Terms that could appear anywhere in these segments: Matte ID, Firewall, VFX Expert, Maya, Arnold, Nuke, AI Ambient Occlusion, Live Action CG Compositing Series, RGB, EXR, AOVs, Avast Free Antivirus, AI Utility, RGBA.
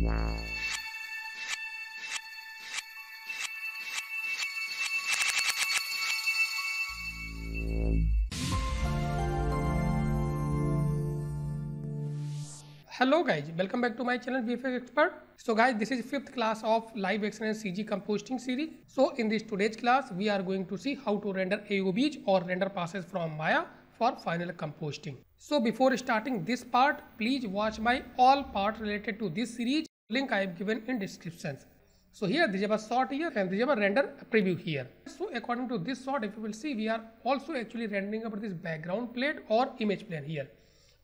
Hello guys, welcome back to my channel VFX Expert. So guys, this is 5th class of Live Action CG Compositing Series. So in this today's class, we are going to see how to render AOVs or render passes from Maya for final compositing. So before starting this part, please watch my all part related to this series. Link I have given in descriptions. So here this is a shot here and this is a render preview here. So according to this shot, if you will see, we are also actually rendering about this background plate or image plane here.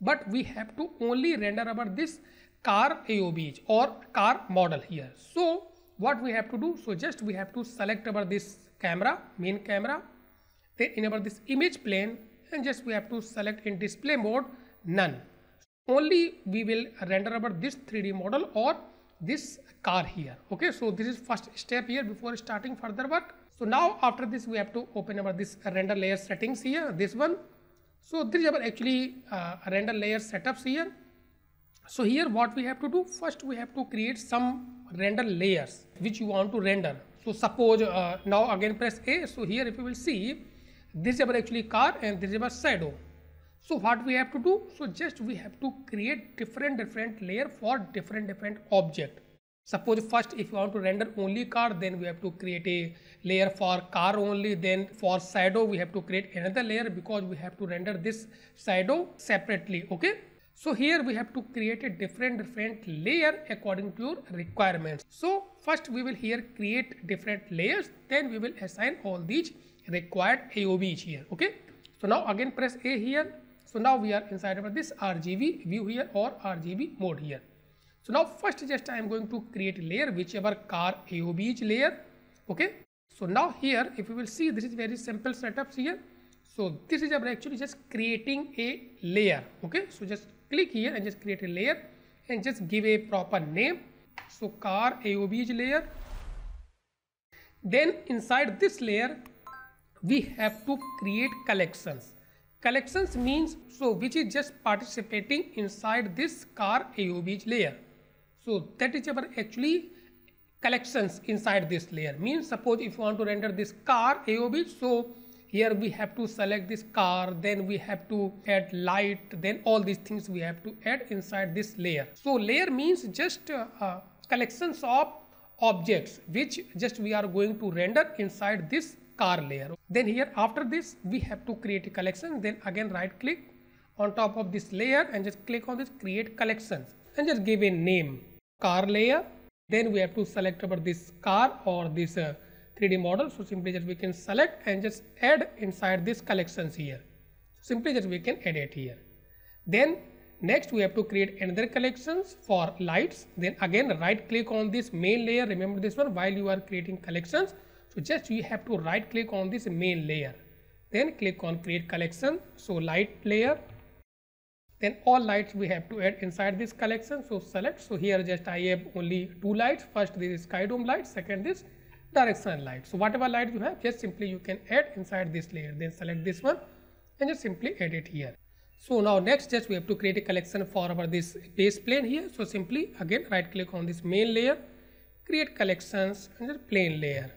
But we have to only render about this car AOVs or car model here. So what we have to do? So just we have to select about this camera, main camera, then in about this image plane, and just we have to select in display mode none. Only we will render about this 3D model or this car here. Okay, so this is first step here before starting further work. So now after this we have to open about this render layer settings here, this one. So this is our actually render layer setups here. So here what we have to do, first we have to create some render layers which you want to render. So suppose now again press A. So here if you will see, this is our actually car and this is our shadow. So what we have to do, so just we have to create different layer for different object. Suppose first if you want to render only car, then we have to create a layer for car only. Then for shadow we have to create another layer because we have to render this shadow separately. Okay, so here we have to create a different layer according to your requirements. So first we will here create different layers, then we will assign all these required AOVs here. Okay, so now again press A here. So now we are inside of this RGB view here or RGB mode here. So now first just I am going to create a layer whichever car AOVs layer. Okay. So now here if you will see, this is very simple setups here. So this is actually just creating a layer. Okay. So just click here and just create a layer and just give a proper name. So car AOVs layer. Then inside this layer we have to create collections. Collections means so which is just participating inside this car AOVs layer. So that is our actually collections inside this layer. Means suppose if you want to render this car AOV, so here we have to select this car, then we have to add light, then all these things we have to add inside this layer. So layer means just collections of objects which just we are going to render inside this car layer. Then here after this we have to create a collection, then again right click on top of this layer and just click on this create collections and just give a name car layer. Then we have to select about this car or this 3D model. So simply just we can select and just add inside this collections here. Simply just we can edit here. Then next we have to create another collections for lights. Then again right click on this main layer. Remember this one while you are creating collections. So just you have to right click on this main layer, then click on create collection. So light layer. Then all lights we have to add inside this collection. So select. So here just I have only two lights. First this is sky dome light, second this directional light. So whatever light you have, just simply you can add inside this layer. Then select this one and just simply edit here. So now next just we have to create a collection for our this base plane here. So simply again right click on this main layer, create collections and just plane layer.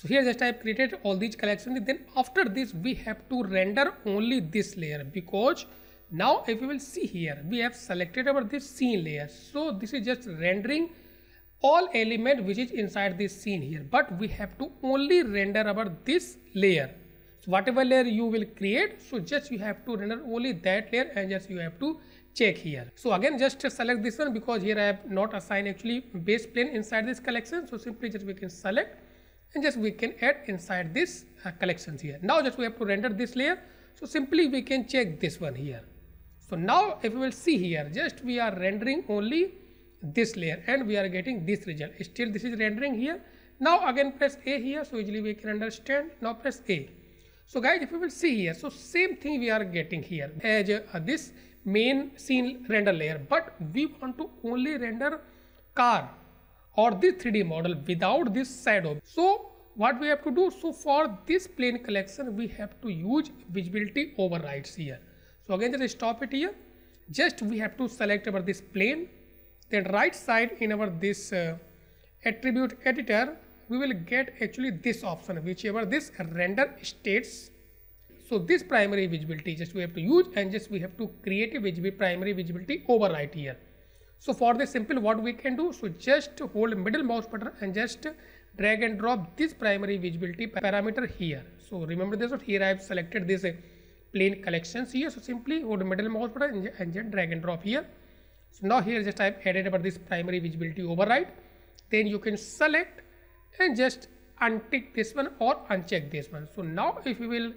So here just I have created all these collections. Then after this we have to render only this layer because now if you will see here we have selected about this scene layer. So this is just rendering all element which is inside this scene here, but we have to only render about this layer. So whatever layer you will create, so just you have to render only that layer and just you have to check here. So again just select this one because here I have not assigned actually base plane inside this collection. So simply just we can select and just we can add inside this collections here. Now just we have to render this layer. So simply we can check this one here. So now if you will see here, just we are rendering only this layer and we are getting this result. Still this is rendering here. Now again press A here. So usually we can understand. Now press A. So guys if you will see here, so same thing we are getting here as this main scene render layer, but we want to only render car or this 3D model without this shadow. So what we have to do, so for this plane collection we have to use visibility overrides here. So again just stop it here. just we have to select our this plane, then right side in our this attribute editor, we will get actually this option, whichever this render states. So this primary visibility just we have to use, and just we have to create a visibility, primary visibility override here. So for this simple what we can do, so just hold middle mouse button and just drag and drop this primary visibility parameter here. So remember this, here I have selected this plane collections here. So simply hold middle mouse button and just drag and drop here. So now here just I have added about this primary visibility override. Then you can select and just untick this one or uncheck this one. So now if we will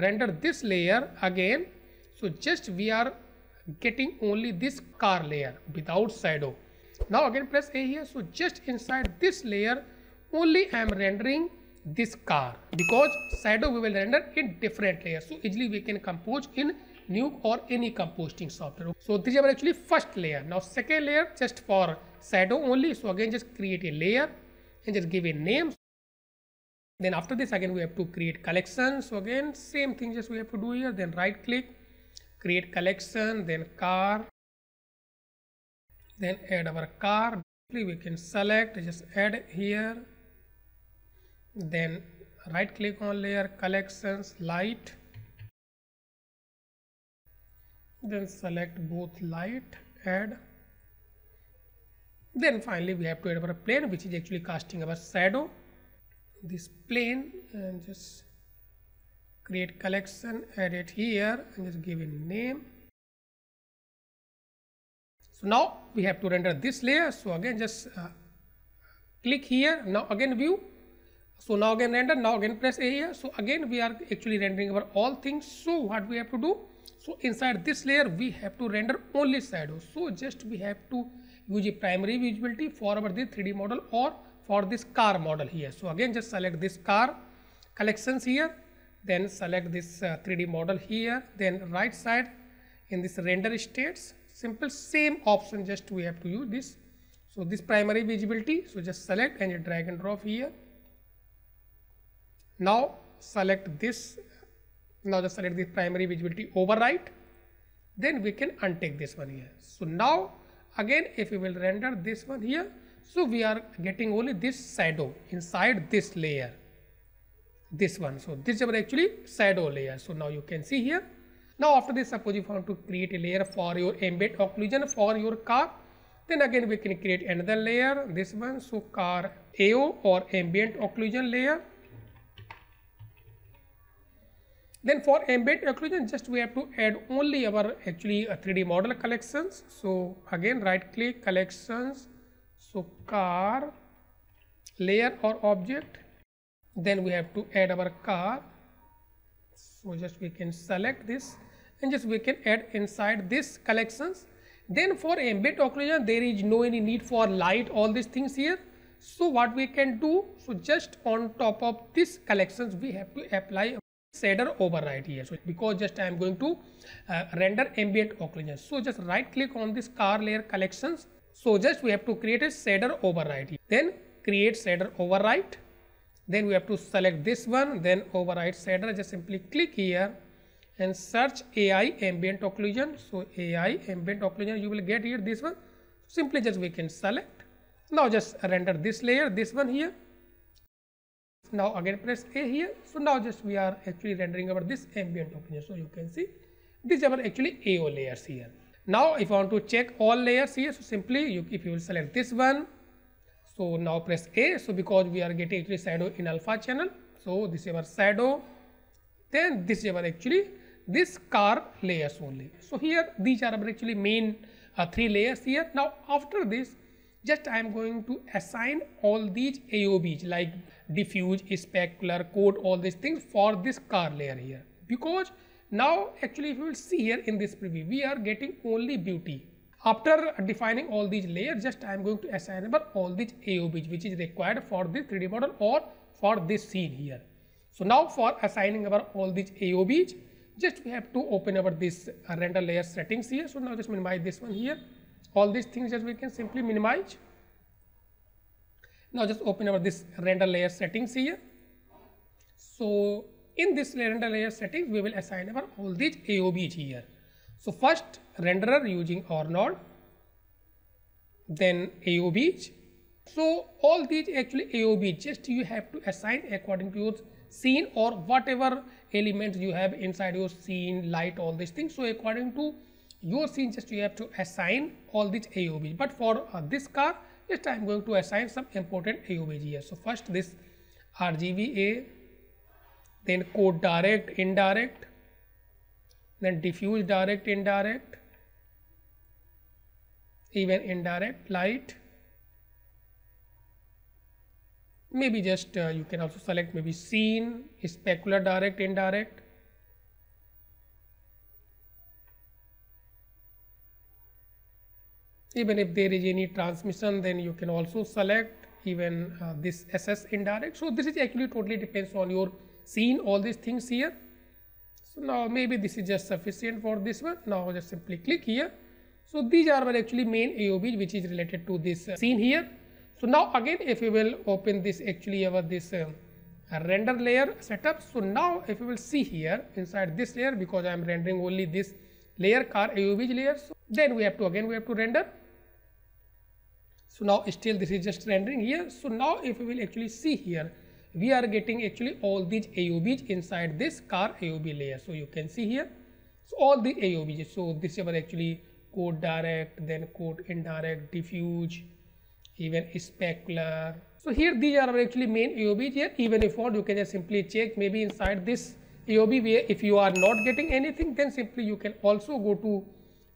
render this layer again, so just we are getting only this car layer without shadow. Now again press A here, so just inside this layer only I am rendering this car, because shadow we will render in different layers. So easily we can compose in Nuke or any compositing software. So this is actually first layer. Now second layer just for shadow only. So again just create a layer and just give a name. Then after this again we have to create collection. So again same thing just we have to do here. Then right click, create collection, then car, then add our car. We can select, just add here, then right click on layer, collections, light, then select both light, add, then finally we have to add our plane which is actually casting our shadow, this plane, and just create collection, add it here and just give it name. So now we have to render this layer. So again just click here, now again view, so now again render, now again press A here. So again we are actually rendering over all things. So what we have to do, so inside this layer we have to render only shadow. So just we have to use a primary visibility for our the 3D model or for this car model here. So again just select this car collections here, then select this 3D model here, then right side in this render states, simple same option just we have to use this. So this primary visibility, so just select and drag and drop here. Now select this, now just select this primary visibility override, then we can untick this one here. So now again if we will render this one here, so we are getting only this shadow inside this layer, this one. So this is actually shadow layer. So now you can see here. Now after this, suppose you want to create a layer for your ambient occlusion for your car, then again we can create another layer, this one, so car AO or ambient occlusion layer. Then for ambient occlusion, just we have to add only our actually 3D model collections. So again right click, collections, so car layer or object, then we have to add our car. So just we can select this and just we can add inside this collections. Then for ambient occlusion there is no any need for light, all these things here. So what we can do, so just on top of this collections we have to apply shader override here. So because just I am going to render ambient occlusion, so just right click on this car layer collections, so just we have to create a shader override here. Then create shader override, then we have to select this one, then override shader, just simply click here and search AI ambient occlusion. So AI ambient occlusion you will get here, this one, simply just we can select. Now just render this layer, this one here. Now again press A here. So now just we are actually rendering over this ambient occlusion. So you can see these are actually AO layers here. Now if you want to check all layers here, so simply if you will select this one, so now press A. So because we are getting actually shadow in alpha channel, so this is our shadow, then this is our actually this car layers only. So here these are actually main three layers here. Now after this, just I am going to assign all these AOVs like diffuse, specular, code, all these things for this car layer here. Because now actually if you will see here in this preview, we are getting only beauty. After defining all these layers, just I am going to assign about all these AOVs which is required for this 3D model or for this scene here. So now for assigning about all these AOVs, just we have to open over this render layer settings here. So now just minimize this one here. All these things just we can simply minimize. Now just open over this render layer settings here. So in this render layer settings, we will assign about all these AOVs here. So first renderer using Arnold, then AOVs. So all these actually AOVs, just you have to assign according to your scene or whatever elements you have inside your scene, light, all these things. So according to your scene, just you have to assign all these AOVs. But for this car, just I am going to assign some important AOVs here. So first this RGBA, then code direct, indirect, then diffuse direct, indirect, even indirect light. Maybe just you can also select maybe scene, specular direct, indirect. Even if there is any transmission, then you can also select even this SS indirect. So this is actually totally depends on your scene, all these things here. So now maybe this is just sufficient for this one. Now just simply click here. So these are actually main AOVs which is related to this scene here. So now again, if you will open this actually over this render layer setup. So now if you will see here inside this layer, because I am rendering only this layer car AOVs layer. So then we have to render. So now still this is just rendering here. So now if you will actually see here, we are getting actually all these AOVs inside this car AOV layer. So you can see here. So all the AOVs. So this is actually code direct, then code indirect, diffuse, even specular. So here these are actually main AOVs here. Even if not, you can just simply check maybe inside this AOV where if you are not getting anything, then simply you can also go to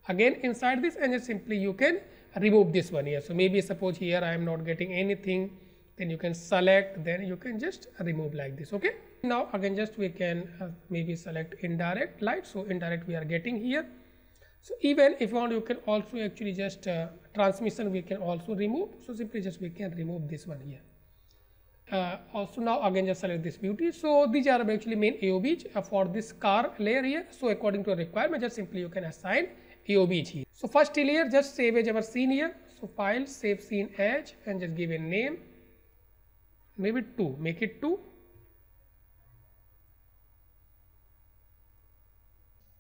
again inside this and just simply you can remove this one here. So maybe suppose here I am not getting anything, then you can select, then you can just remove like this. Okay, now again just we can maybe select indirect light. So indirect we are getting here. So even if you want, you can also actually just transmission we can also remove. So simply just we can remove this one here. Also now again just select this beauty. So these are actually main AOVs for this car layer here. So according to a requirement, just simply you can assign AOVs here. So first layer just save as our scene here. So file, save scene as, and just give a name, maybe 2, make it 2.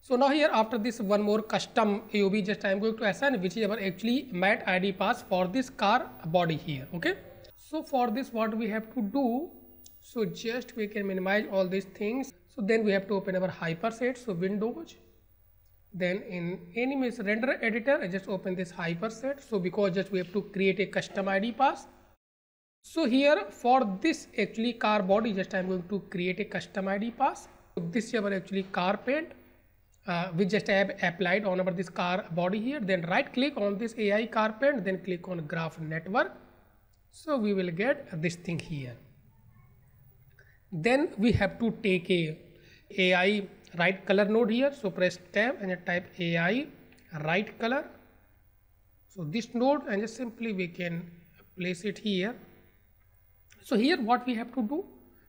So now here after this one more custom AOV just I am going to assign, which is our actually matte ID pass for this car body here. Okay. So for this what we have to do, so just we can minimize all these things. So then we have to open our hyperset. So windows, then in animation renderer editor, I just open this hyperset. So because just we have to create a custom ID pass. So here for this actually car body, just I am going to create a custom ID pass. So this is our actually car paint. We just have applied on over this car body here. Then right click on this AI car paint, then click on graph network. So we will get this thing here. Then we have to take a AI Write Color node here. So press tab and type AI Write Color. So this node, and just simply we can place it here. So here what we have to do,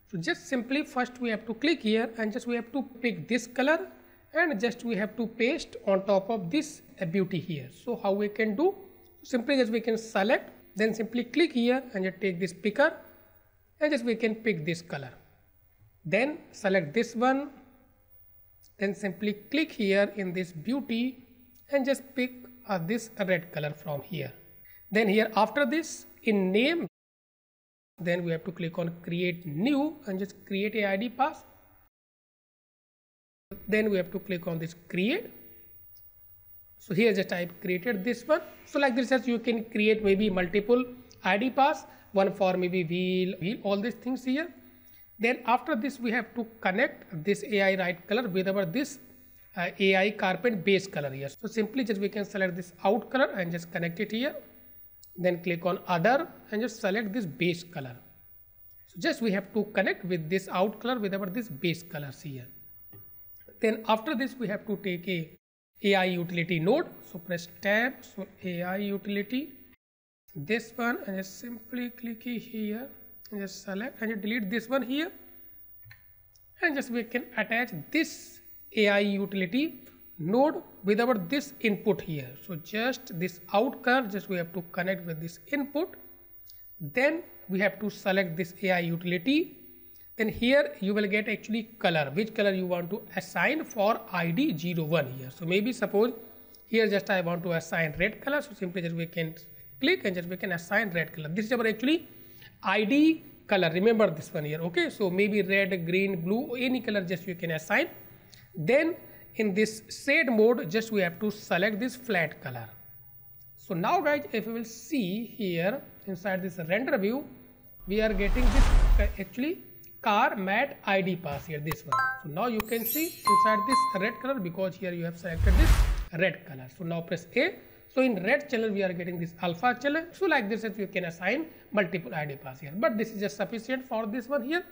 so just simply first we have to click here and just we have to pick this color. And just we have to paste on top of this beauty here. So how we can do, simply just we can select, then simply click here and just take this picker and just we can pick this color. Then select this one, then simply click here in this beauty and just pick this red color from here. Then here after this in name, then we have to click on create new and just create a ID pass. Then we have to click on this create. So here just I created this one. So like this, as you can create maybe multiple ID pass, one for maybe wheel, all these things here. Then after this we have to connect this AI Write Color with our this AI carpet base color here. So simply just we can select this out color and just connect it here. Then click on other and just select this base color. So just we have to connect with this out color with our this base colors here. Then after this we have to take a AI Utility node. So press tab, so AI Utility, this one, and just simply click here and just select and just delete this one here, and just we can attach this AI Utility node with our this input here. So just this out curve, just we have to connect with this input. Then we have to select this AI Utility. Then here you will get actually color, which color you want to assign for ID 01 here. So maybe suppose Here just I want to assign red color, so simply just we can click and just we can assign red color. This is our actually ID color, remember this one here, okay? So maybe red, green, blue, any color just you can assign. Then in this shade mode, just we have to select this flat color. So now guys, if you will see here inside this render view, we are getting this actually car matte ID pass here, this one. So now you can see inside this red color because here you have selected this red color. So now press A. So in red channel, we are getting this alpha channel. So like this, you can assign multiple ID pass here, but this is just sufficient for this one here.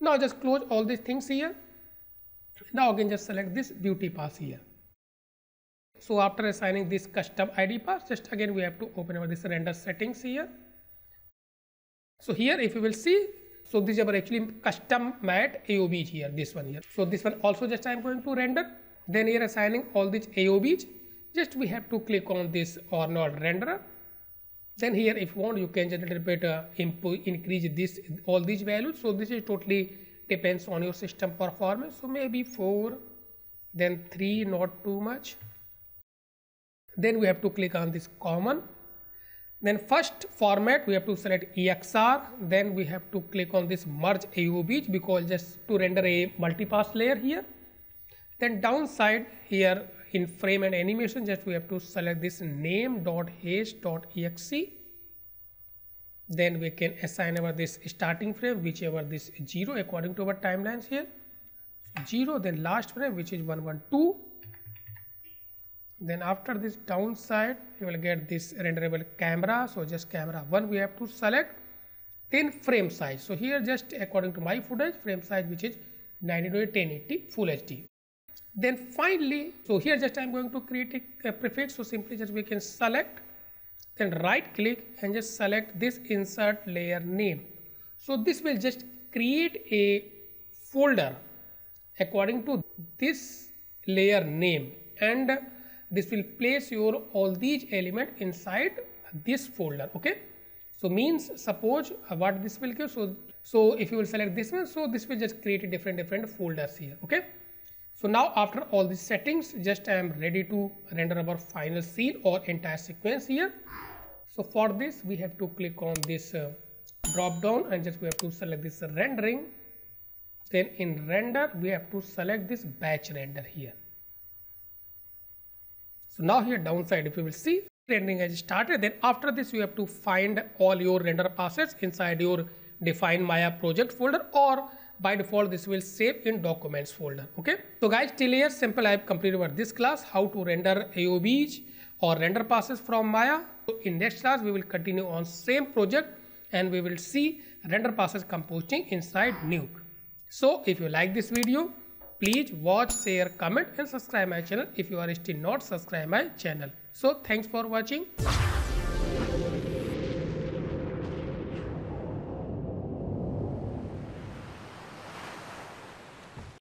Now just close all these things here. Now again, just select this beauty pass here. So after assigning this custom ID pass, just again, we have to open over this render settings here. So here, if you will see, so these are actually custom matte AOVs here, this one here. So this one also just I am going to render. Then here assigning all these AOVs, just we have to click on this Arnold renderer. Then here, if you want, you can just a little bit increase this, all these values. So this is totally depends on your system performance. So maybe 4, then 3, not too much. Then we have to click on this common. Then first format, we have to select EXR. Then we have to click on this merge AOVs because just to render a multipass layer here. Then downside here in frame and animation, just we have to select this name.hash.exe. Then we can assign over this starting frame, whichever this 0 according to our timelines here. 0, then last frame, which is 112. Then after this downside, you will get this renderable camera. So just camera 1 we have to select. Then frame size. So here just according to my footage, frame size which is 1920x1080 Full HD. Then finally, so here just I am going to create a prefix. So simply just we can select, then right click and just select this insert layer name. So this will just create a folder according to this layer name, and this will place your all these elements inside this folder, okay? So means suppose what this will give, so if you will select this one, so this will just create a different folders here, okay? So now after all these settings, just I am ready to render our final scene or entire sequence here. So for this, we have to click on this drop down and just we have to select this rendering. Then in render, we have to select this batch render here. So now here downside, if you will see, rendering has started. Then after this, you have to find all your render passes inside your defined Maya project folder, or by default, this will save in documents folder, okay? So guys, till here, simple, I have completed over this class, how to render AOVs or render passes from Maya. So in next class, we will continue on same project and we will see render passes composing inside Nuke. So if you like this video, please watch, share, comment and subscribe my channel if you are still not subscribed my channel. So thanks for watching.